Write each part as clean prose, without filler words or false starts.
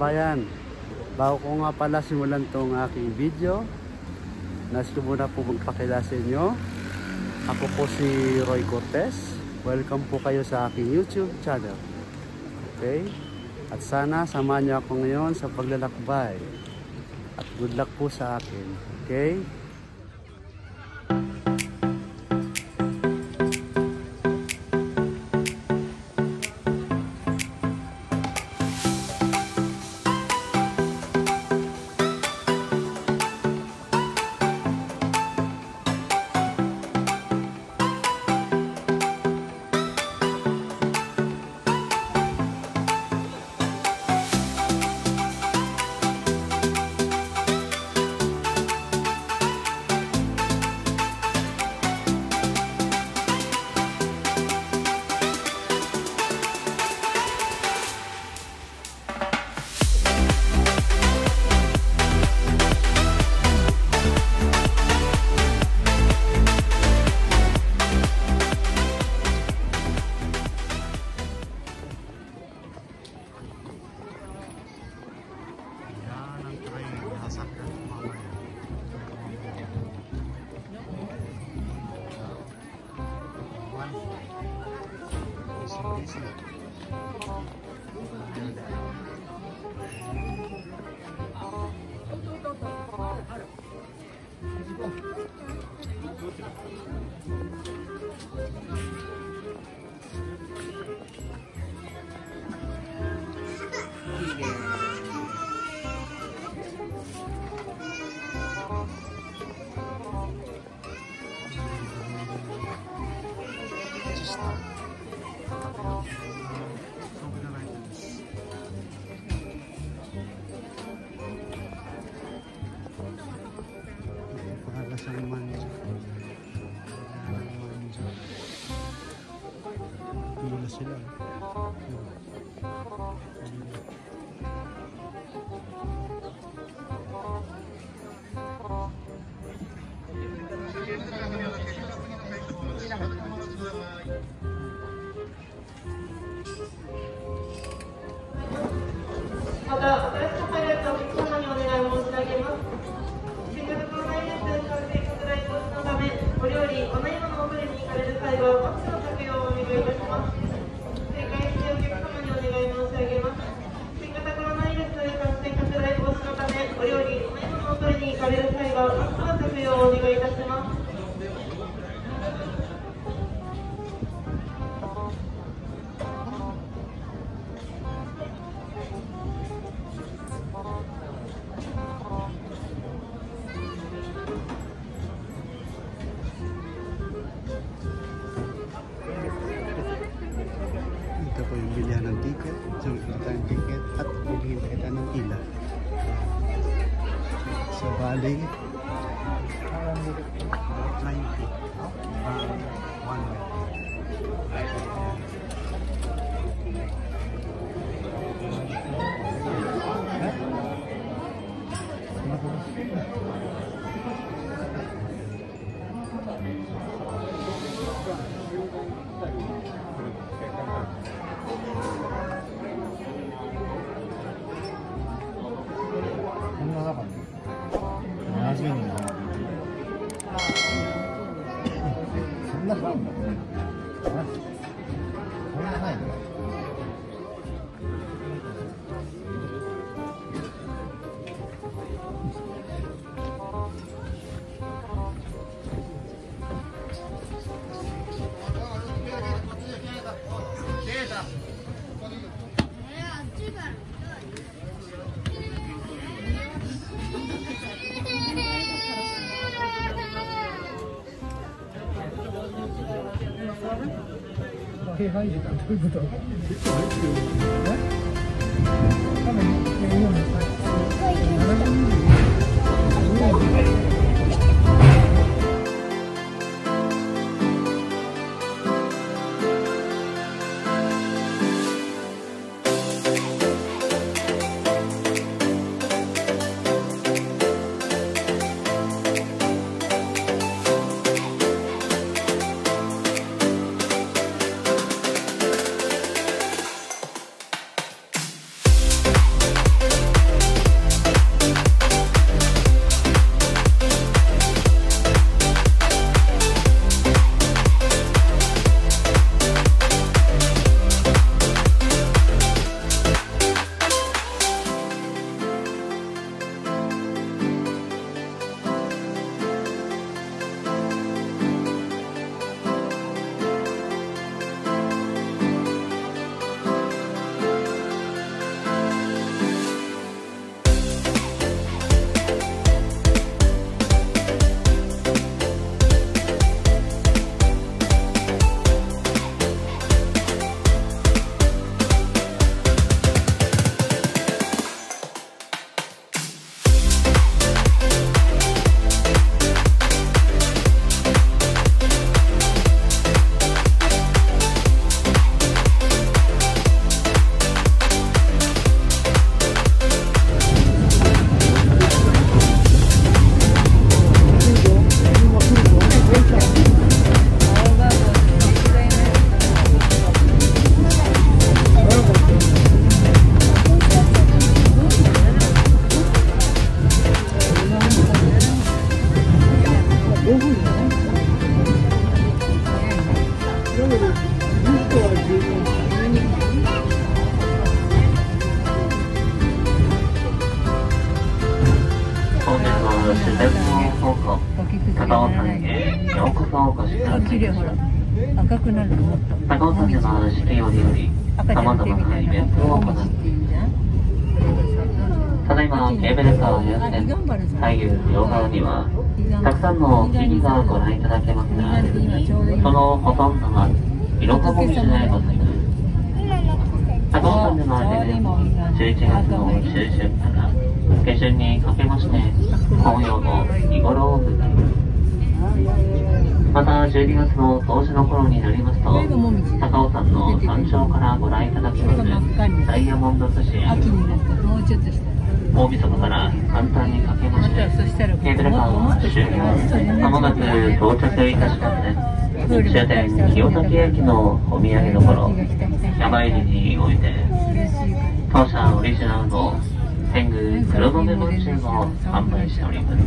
kabayan, bago ko nga pala simulan tong aking video, nais ko muna po magpakilala sa inyo. Ako po si Roy Cortez. Welcome po kayo sa aking YouTube channel. Okay? At sana samahan niyo ako ngayon sa paglalakbay. At good luck po sa akin. Okay? 高尾山では11月の中旬から 下旬にかけまして紅葉の見頃を迎えます。また12月の冬至の頃になりますと、高尾山の山頂からご覧いただきますダイヤモンド寿司や大晦日から簡単にかけましてケーブルカーを終了、まもなく到着いたしますね。終点清崎駅のお土産どころ山入りにおいて、当社オリジナルの 天狗黒豆もんじゅうを販売しております。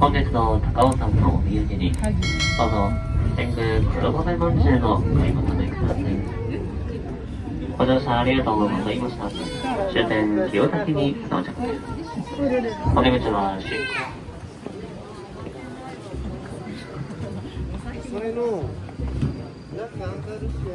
本日の高尾山のお土産にどうぞ天狗黒豆もんじゅうを買い求めください。ご乗車ありがとうございました。終点清滝に到着です。お出口は出口それのなんかアンダルシア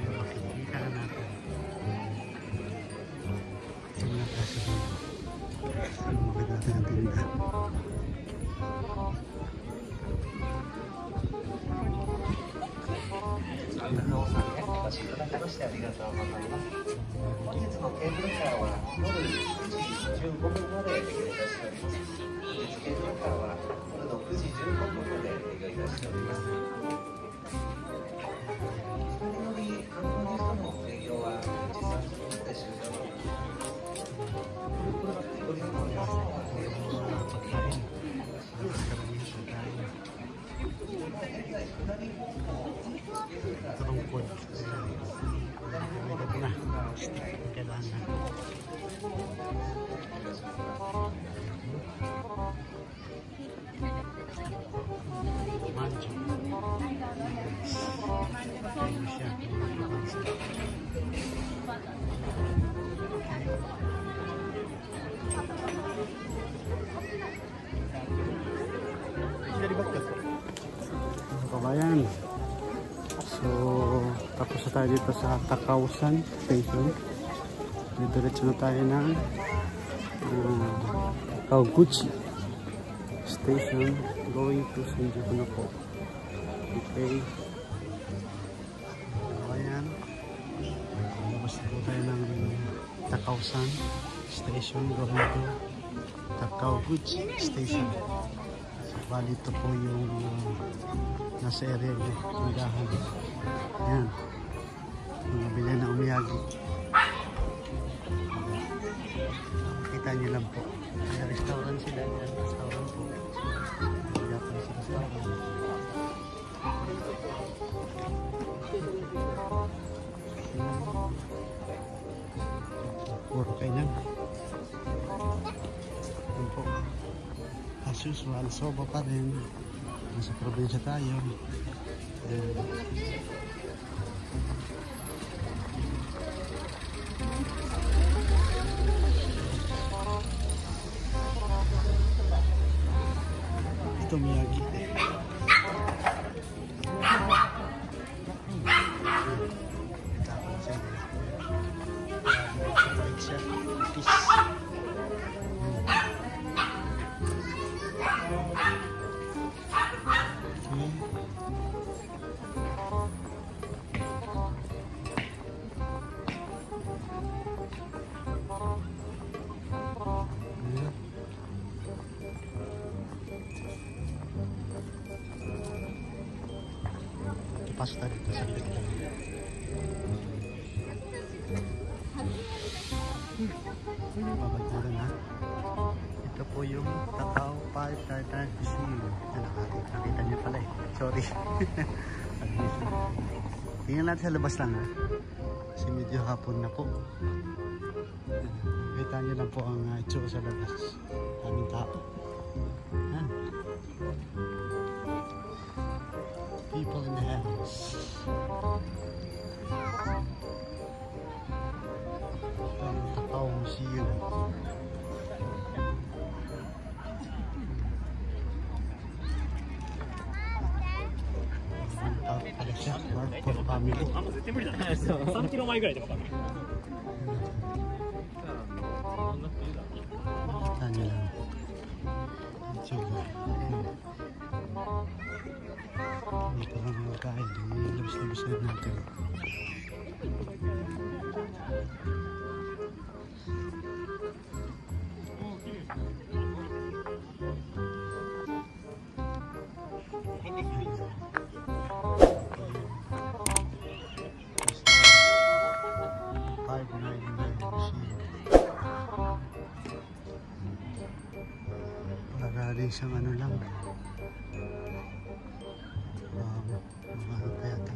Ngayon makikita na natin. Simulang kasi dito. Lumapit natin ang tindahan. Kabayan. So, tapos na tayo dito sa Takaosan Station. Diretso na tayo ng Kawaguchi Station going to Shinjuku na po. Okay. Kabayan. Tapos na tayo ng Takaosan Station going to Kawaguchi Station. Bali, ito po yung nasa area ng tindahan. Ayan. Mga bilay na umiyagi. Kita nyo lang po. May restaurant sila. Ayan, restaurant po. Ayan po sa restaurant. Puro kainan. Ayan po. As usual, soba pa rin. Nasa probinsya tayo. Ito miyagi. Pasta dito sa likod. Babayaran na. Ito po yung Takao 555 Pisino. Nakita niyo pala eh. Sorry. Tingnan natin sa labas lang ha. Kasi medyo hapon na po. Kita niyo lang po ang itsura sa labas. Daming tao. Yan. People in the house. Takao Museum. Ito lang yung kain, labis-labis na natin. Para rin sa ano lang. Mahal kaya ito.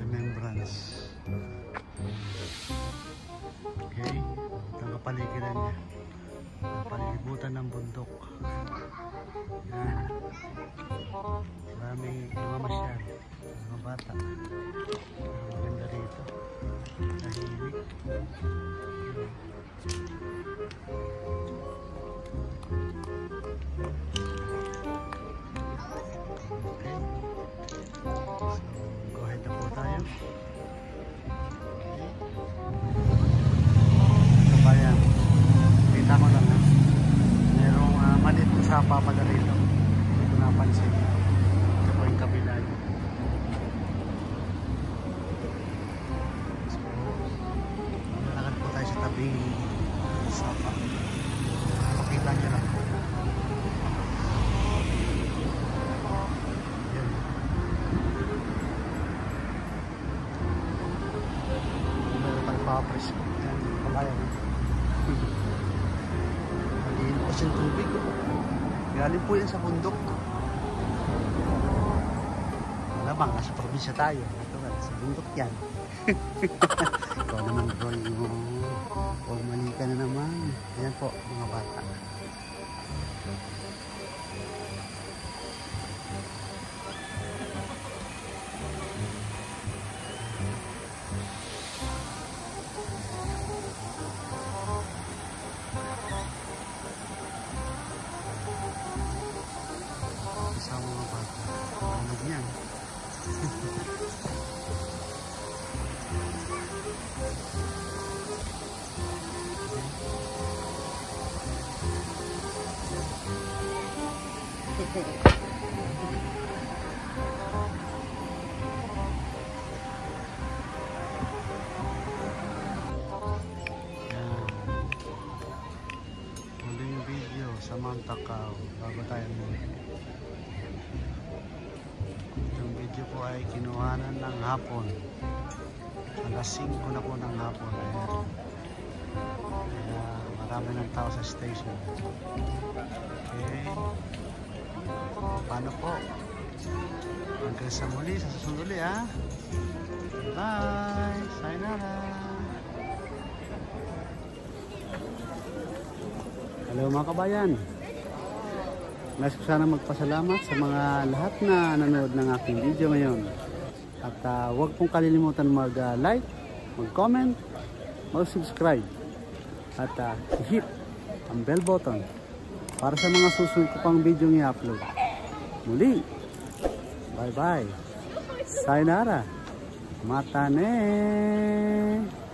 Remembrance. Okay. Ito ang kapaligiran niya. Kapaligibutan ng bundok. Yan. Maraming mga masyari. Mga bata. Maganda rito. Nahimik. Thank you. Kabayan, kita ko lang. Merong maliit na sapa pagarito. Hindi ko napansin. Ito po yung kabila. So, nalakad po tayo sa tabing sapa. Pakita nyo lang. Pares ko yan, palayan magiging po siyang tubig galing po yan sa bundok. Malamang nasa probinsya tayo, ito nga sa bundok yan. Ikaw naman Roy, huwag mali ka na naman. Ayan po mga bata, sa Mt Takao bago tayo muna. Itong video po ay kinuhanan ng hapon, alas 5 na po ng hapon. Kaya marami ng tao sa station. Okay, paano po hanggang sa muli, sa susunod ulit ha. Bye, sayonara. Hello mga kabayan, nais ko sana magpasalamat sa mga lahat na nanood ng aking video ngayon. At huwag pong kalilimutan mag-like, mag-comment, mag-subscribe. At hit ang bell button para sa mga susunod ko pang video i-upload. Muli, bye bye, sayonara, mata ne!